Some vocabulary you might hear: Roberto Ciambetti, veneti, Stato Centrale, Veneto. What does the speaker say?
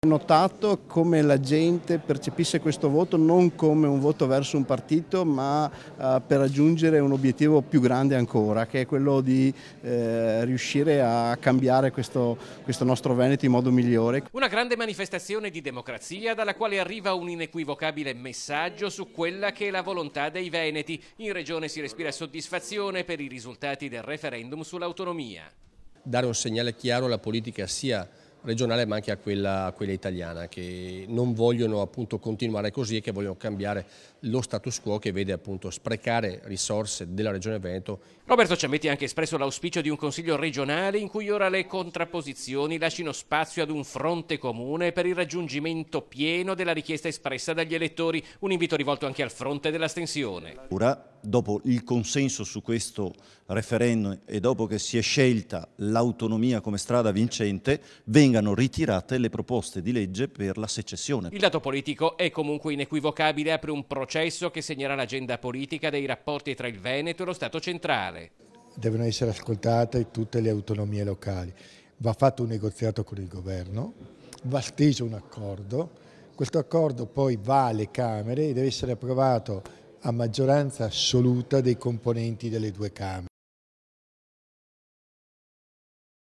Ho notato come la gente percepisse questo voto non come un voto verso un partito, ma per raggiungere un obiettivo più grande ancora, che è quello di riuscire a cambiare questo nostro Veneto in modo migliore. Una grande manifestazione di democrazia dalla quale arriva un inequivocabile messaggio su quella che è la volontà dei veneti. In regione si respira soddisfazione per i risultati del referendum sull'autonomia. Dare un segnale chiaro alla politica sia regionale ma anche a quella italiana, che non vogliono appunto continuare così e che vogliono cambiare lo status quo che vede appunto sprecare risorse della Regione Veneto. Roberto Ciambetti ha anche espresso l'auspicio di un Consiglio regionale in cui ora le contrapposizioni lasciano spazio ad un fronte comune per il raggiungimento pieno della richiesta espressa dagli elettori, un invito rivolto anche al fronte dell'astensione. Ora, dopo il consenso su questo referendum e dopo che si è scelta l'autonomia come strada vincente, vengano ritirate le proposte di legge per la secessione. Il dato politico è comunque inequivocabile, apre un processo che segnerà l'agenda politica dei rapporti tra il Veneto e lo Stato centrale. Devono essere ascoltate tutte le autonomie locali, va fatto un negoziato con il governo, va steso un accordo, questo accordo poi va alle Camere e deve essere approvato a maggioranza assoluta dei componenti delle due Camere.